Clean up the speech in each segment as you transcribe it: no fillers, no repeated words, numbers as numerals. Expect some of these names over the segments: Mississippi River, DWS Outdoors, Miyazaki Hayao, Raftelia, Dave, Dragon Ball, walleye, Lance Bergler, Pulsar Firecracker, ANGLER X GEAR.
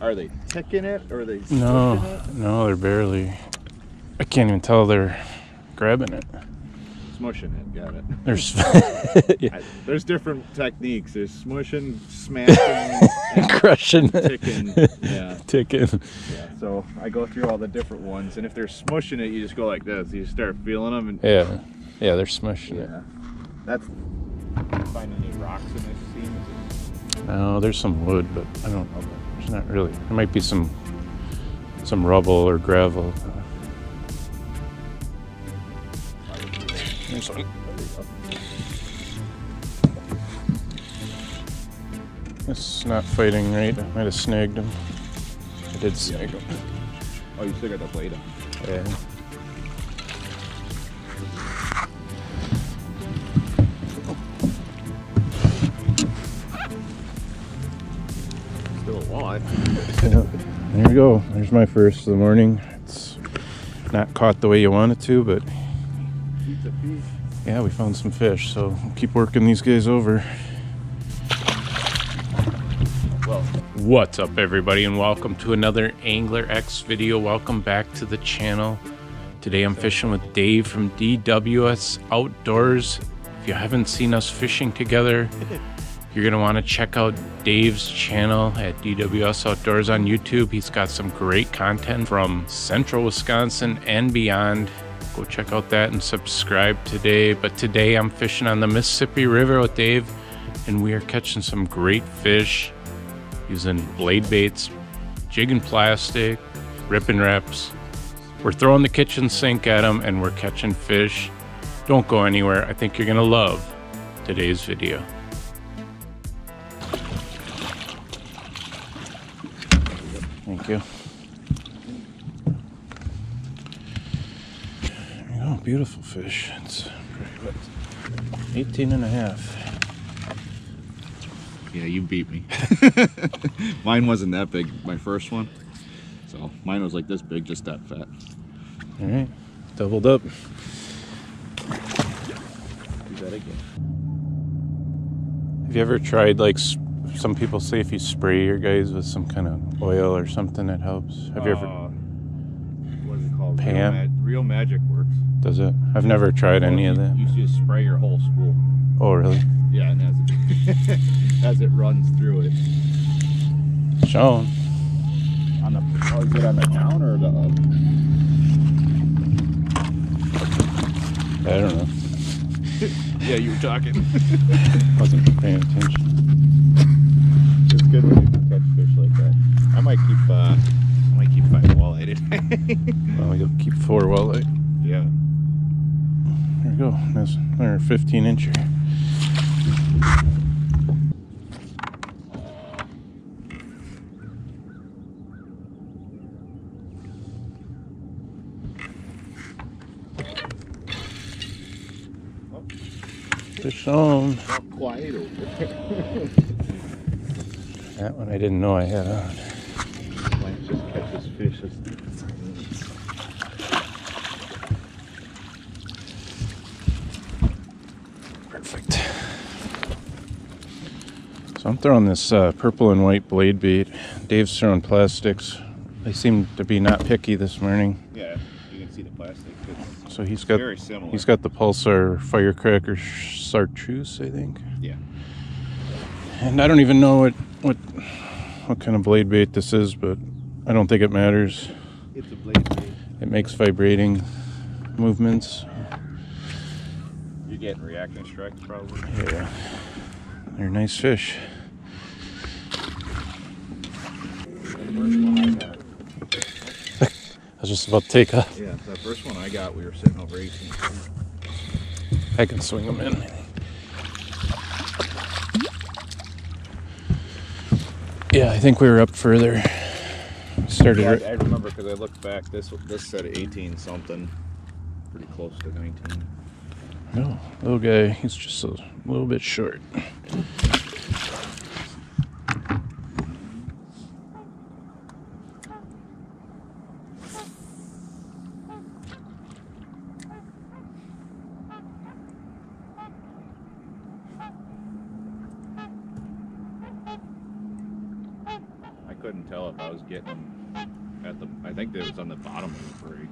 Are they ticking it or are they? No, no, they're barely. I can't even tell they're grabbing it. Smushing it, got it. There's yeah. There's different techniques. There's smushing, smashing, crushing, ticking, yeah, ticking. Yeah. So I go through all the different ones, and if they're smushing it, you just go like this. You just start feeling them, and yeah, yeah, they're smushing it. That's. Find any rocks in this seam? No, there's some wood, but I don't. Okay. There's not really. There might be some rubble or gravel. There's one. It's not fighting right. I might have snagged him. I did snag him. Oh, you still got the blade on. Yeah. Still alive. Yep. There we go. There's my first of the morning. It's not caught the way you want it to, but. Yeah, we found some fish, so we'll keep working these guys over. Well, what's up everybody, and welcome to another Angler X video. Welcome back to the channel. Today I'm fishing with Dave from DWS Outdoors. If you haven't seen us fishing together, you're going to want to check out Dave's channel at DWS Outdoors on YouTube. He's got some great content from central Wisconsin and beyond. Go check out that and subscribe today. But today I'm fishing on the Mississippi River with Dave, and we are catching some great fish using blade baits, jig and plastic, rip and wraps. We're throwing the kitchen sink at them and we're catching fish. Don't go anywhere. I think you're gonna love today's video. Thank you. Beautiful fish. It's 18 and a half. Yeah, you beat me. Mine wasn't that big, my first one, so mine was like this big, just that fat. All right, doubled up. Do that again. Have you ever tried, like some people say, if you spray your guys with some kind of oil or something, it helps? Have you ever? Real Magic works. Does it? I've never tried any of that. You just spray your whole spool. Oh, really? Yeah, and as it runs through it. Shown. On the, oh, is it on the down or the up? I don't know. Yeah, you were talking. Wasn't paying attention. It's good when you can catch fish like that. I might keep 5 walleye today. Well, you'll keep 4 walleye. Yeah. There we go. That's another 15 incher. Oh. Fish on. Not quiet over there. That one I didn't know I had on. Just catch this fish. Perfect. So I'm throwing this purple and white blade bait. Dave's throwing plastics. They seem to be not picky this morning. Yeah, you can see the plastic. So he's got very similar. He's got the Pulsar Firecracker Chartreuse, I think. Yeah. And I don't even know what kind of blade bait this is, but I don't think it matters. It's a blade bait. It makes vibrating movements. You're getting reaction strikes probably. Yeah. They're nice fish. I was just about to take off. Yeah, that first one I got, we were sitting over 18. I can swing them in. Yeah, I think we were up further. Started. Yeah, I remember because I looked back. This said 18 something, pretty close to 19. No, little guy. He's just a little bit short. tell if I was getting them at the, I think that it was on the bottom of the break.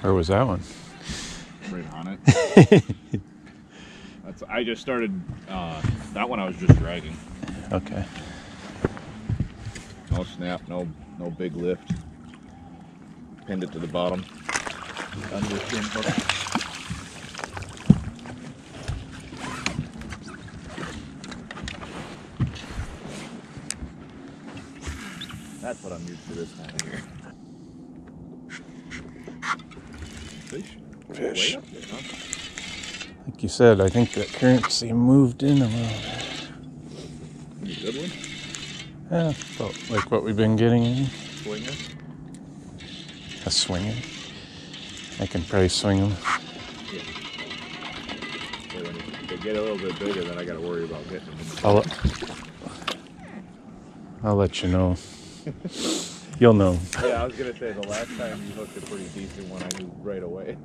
Where was that one? Right on it. That's, I just started, that one I was just dragging. Okay. No snap, no big lift. Pinned it to the bottom. That's what I'm used to this time of year. Fish. Way up there, huh? Like you said, I think that currency moved in a little bit. Good one? Yeah, felt like what we've been getting in. Swinger? A swinger? I can probably swing them. Yeah. So when they get a little bit bigger, then I gotta worry about getting them. I'll let you know. You'll know. Yeah, I was going to say, the last time you hooked a pretty decent one, I knew right away.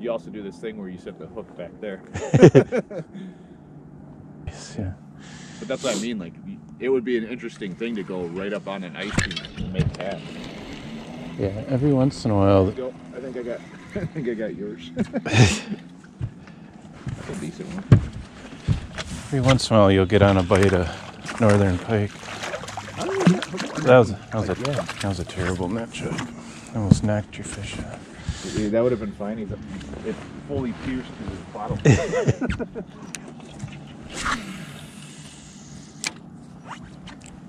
You also do this thing where you set the hook back there. Yeah. But that's what I mean. Like, it would be an interesting thing to go right up on an ice sheet and make that. Yeah, every once in a while. I think I got yours. That's a decent one. Every once in a while, you'll get on a bite of northern pike. That was a terrible net chuck. Almost knocked your fish out. Yeah, that would have been fine. It fully pierced through the bottom.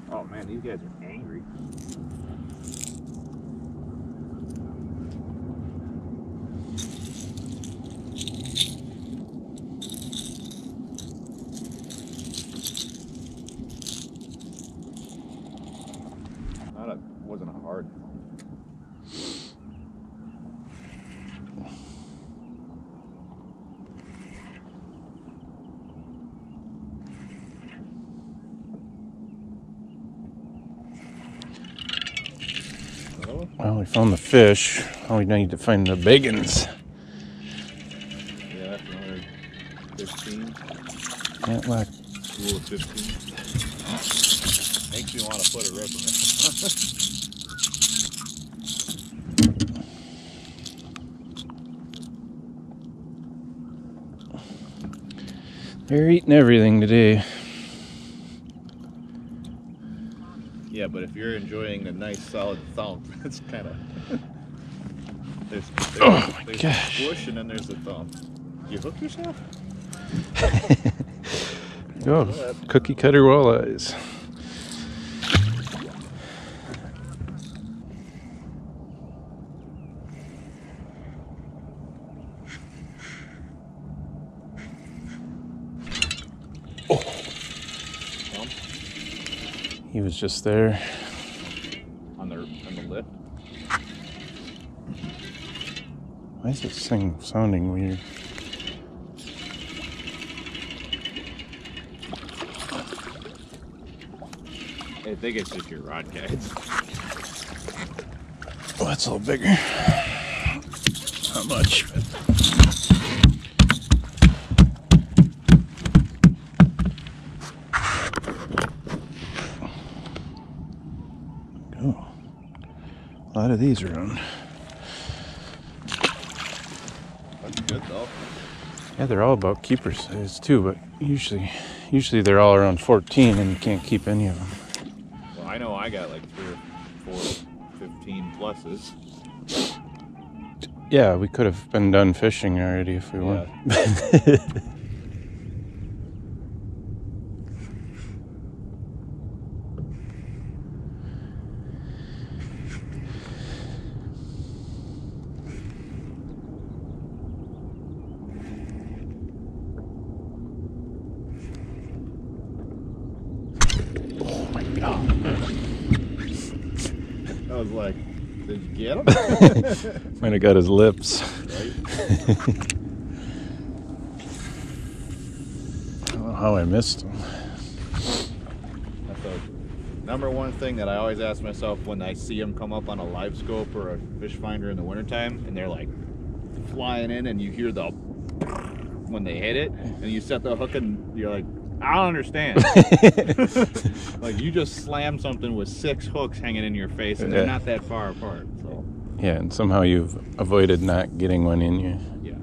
Oh man, these guys are angry. Well, we found the fish. Now we need to find the biggins. Yeah, that's another 15. Antlock. Rule of 15. Makes me want to put a rip in it. They're eating everything today. Yeah, but if you're enjoying a nice solid thump, that's kind of there's a push and then there's a thump. You hook yourself? Oh, cookie cutter walleyes. He was just there. On the lift? Why is this thing sounding weird? I think it's just your rod guides. Oh, that's a little bigger. Not much, but... A lot of these are on. That's good though. Yeah, they're all about keeper size too, but usually they're all around 14 and you can't keep any of them. Well, I know I got like 3 or 4 15 pluses. Yeah, we could have been done fishing already if we weren't. I was like, did you get him? Might have got his lips. Right? I don't know how I missed him. That's the #1 thing that I always ask myself when I see them come up on a live scope or a fish finder in the wintertime, and they're like flying in, and you hear the when they hit it, and you set the hook, and you're like, I don't understand. Like, you just slam something with 6 hooks hanging in your face, and they're not that far apart. So. Yeah, and somehow you've avoided not getting one in you. Yeah.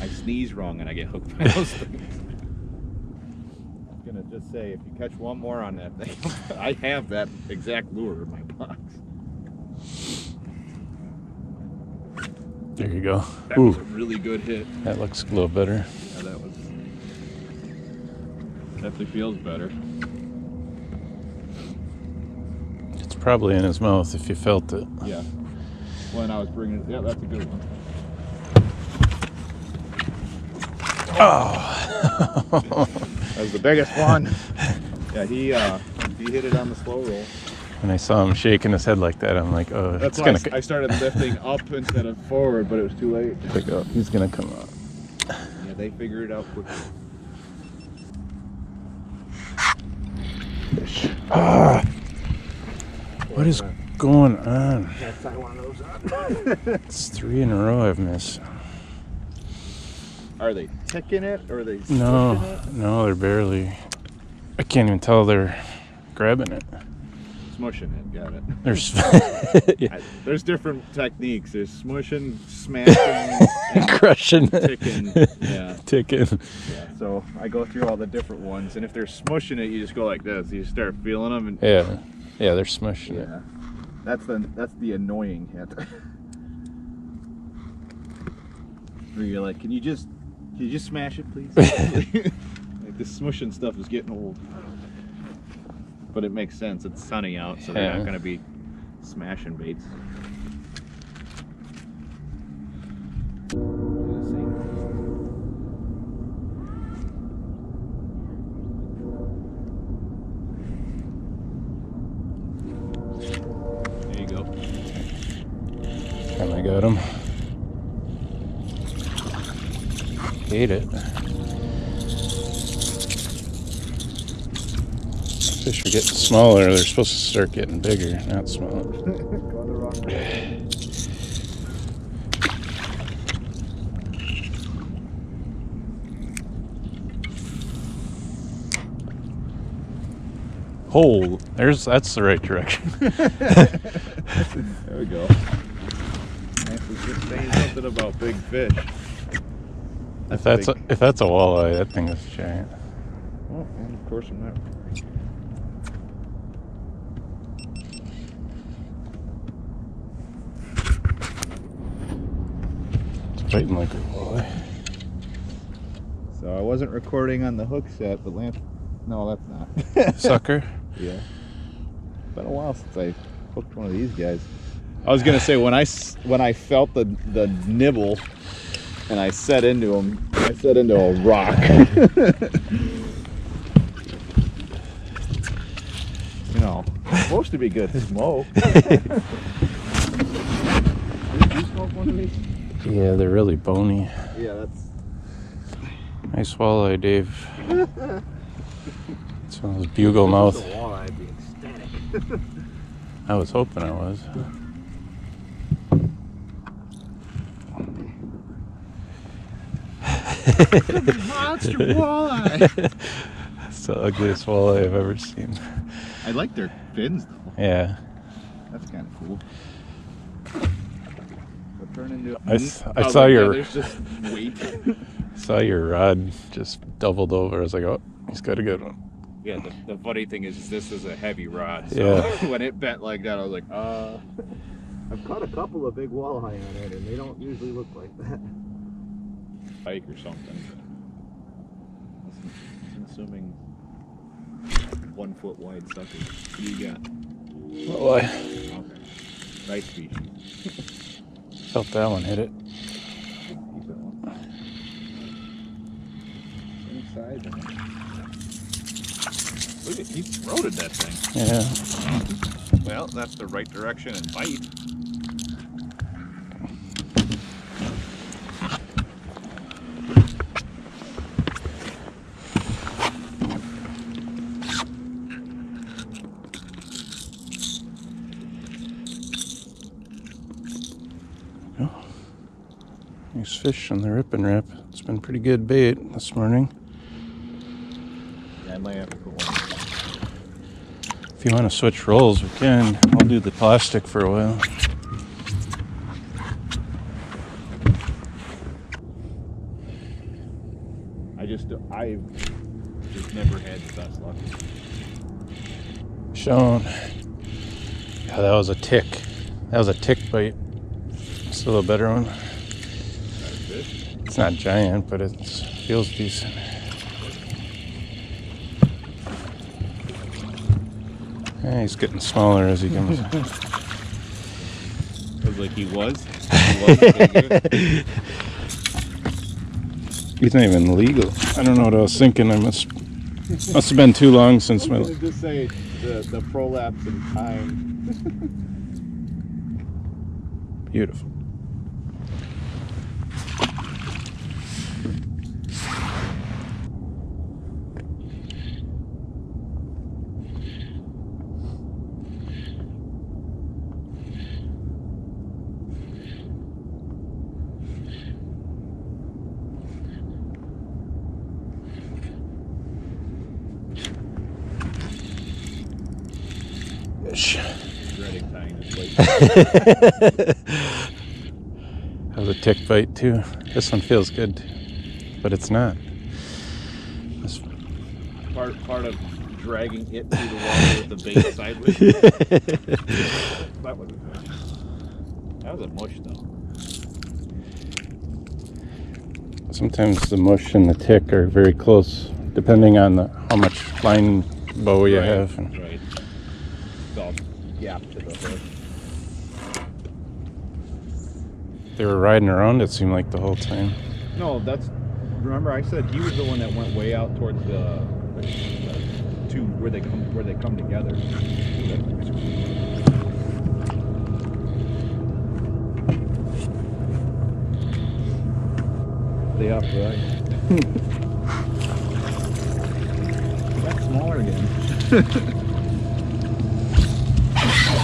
I sneeze wrong, and I get hooked by those things. I was going to just say, if you catch one more on that thing, I have that exact lure in my box. There you go. That was a really good hit. That looks a little better. Yeah, that was. Definitely feels better. It's probably in his mouth if you felt it. Yeah. When I was bringing it, yeah, that's a good one. Oh! That was the biggest one. Yeah, he hit it on the slow roll. When I saw him shaking his head like that, I'm like, oh, that's it's gonna. I started lifting up instead of forward, but it was too late. Pick up. He's gonna come up. Yeah, they figure it out quickly. Ah, what is going on? That's not one of those on. It's 3 in a row I've missed. Are they ticking it or are they sticking it? No, they're barely. I can't even tell they're grabbing it. Smushing it, got it. There's there's different techniques. There's smushing, smashing, and crushing, ticking. Yeah. Ticking. Yeah. So I go through all the different ones, and if they're smushing it, you just go like this. You just start feeling them, and yeah, they're smushing it. That's the annoying hit. Where you're like, can you just smash it, please? Like, this smushing stuff is getting old. But it makes sense. It's sunny out, so they're not going to be smashing baits. There you go. And I got him. Ate it. Fish are getting smaller. They're supposed to start getting bigger, not smaller. Hole. That's the right direction. There we go. Actually, just saying something about big fish. If that's a walleye, that thing is giant. Oh, and of course I'm not. Fighting like a walleye. So I wasn't recording on the hook set, but Lance, no, that's not. Sucker. Yeah. Been a while since I hooked one of these guys. I was gonna say when I felt the nibble, and I set into him, I set into a rock. You know, it's supposed to be good smoke. Did you smoke one of these? Yeah, they're really bony. Yeah, that's... Nice walleye, Dave. It's one of those bugle mouth. If it was a walleye, I'd be ecstatic. I was hoping I was. Monster walleye! That's the ugliest walleye I've ever seen. I like their fins, though. Yeah. That's kind of cool. I saw your rod just doubled over. I was like, oh, he's got a good one. Yeah, the funny thing is this is a heavy rod. So when it bent like that, I was like, I've caught a couple of big walleye on it, and they don't usually look like that. Pike or something. I'm assuming 1 foot wide sucker. What do you got? Walleye. Okay. Nice species. Felt that one hit it. Look at, he throated that thing. Yeah. Well, that's the right direction and bite. nice fish on the rip and rip. It's been pretty good bait this morning. Yeah, I might have to put one. If you want to switch rolls, we can. I'll do the plastic for a while. I've just never had the best luck. Shown. Yeah, that was a tick. That was a tick bite. Still a better one. It's not giant, but it feels decent. Yeah, he's getting smaller as he comes. It was like he was. He's not even legal. I don't know what I was thinking. I must have been too long since my. I was just saying the prolapse in time. Beautiful. That was a tick bite too. This one feels good, but it's not. This part of dragging it through the water with the bait sideways. That was a mush though. Sometimes the mush and the tick are very close, depending on how much line bow you have. And right. It's all gapped to the hook. They were riding around, it seemed like, the whole time. No, that's... Remember, I said he was the one that went way out towards the two where they come together. They up, right? That's smaller again.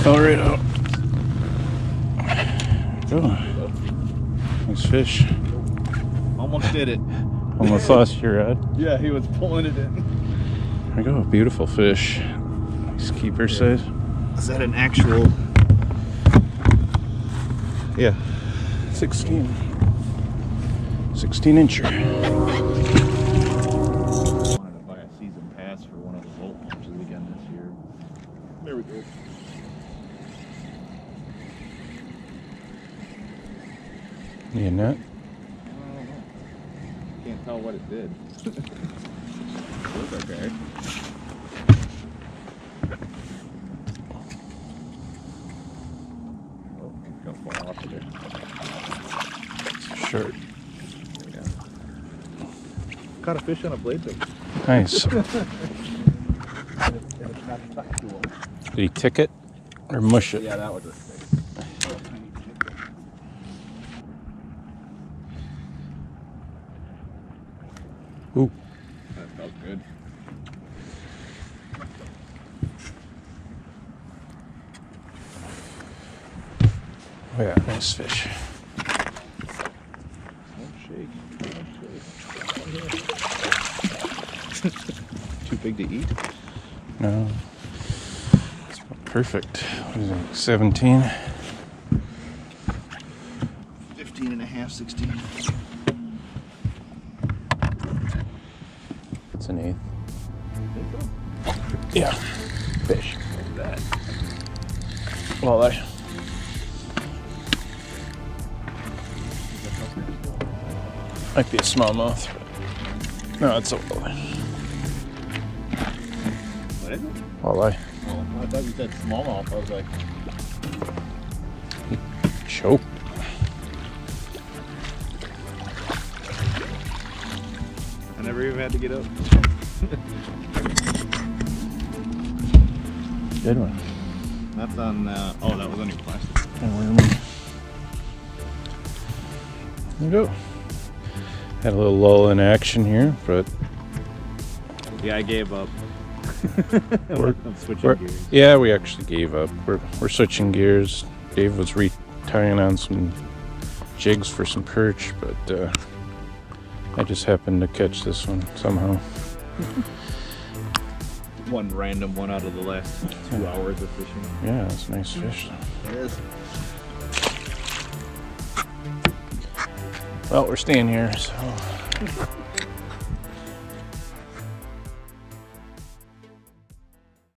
All right out. Oh. Fish. Almost did it. Almost lost your rod. Yeah, he was pulling it in. There we go, a beautiful fish. Nice keeper size. Is that an actual? Yeah. 16 incher. I wanted to buy a season pass for one of the bolt launches again this year. There we go. Need a net? I don't know. Can't tell what it did. It was okay. Oh, it's gonna fall off of there. Short. There we go. Caught a fish on a blade thing. Nice. and it's not stuck to him. Did he tick it or mush it? Yeah, that was it. Ooh. That felt good. Oh yeah, nice fish. Don't shake. Too big to eat? No. It's perfect. What is it, 17? 15 and a half, 16. An eighth. Yeah. Fish. Like that. Walleye. Might be a smallmouth. No, it's a walleye. What is it? Walleye. Oh, I thought you said smallmouth. I was like... Choke. I never even had to get up. Good one. That's on, oh, that was on your plastic. There we go. Had a little lull in action here, but. Yeah, I gave up. I'm switching gears. Yeah, we actually gave up. We're switching gears. Dave was retying on some jigs for some perch, but I just happened to catch this one somehow. One random one out of the last 2 hours of fishing. Yeah, that's a nice fish. It is. Well, we're staying here, so.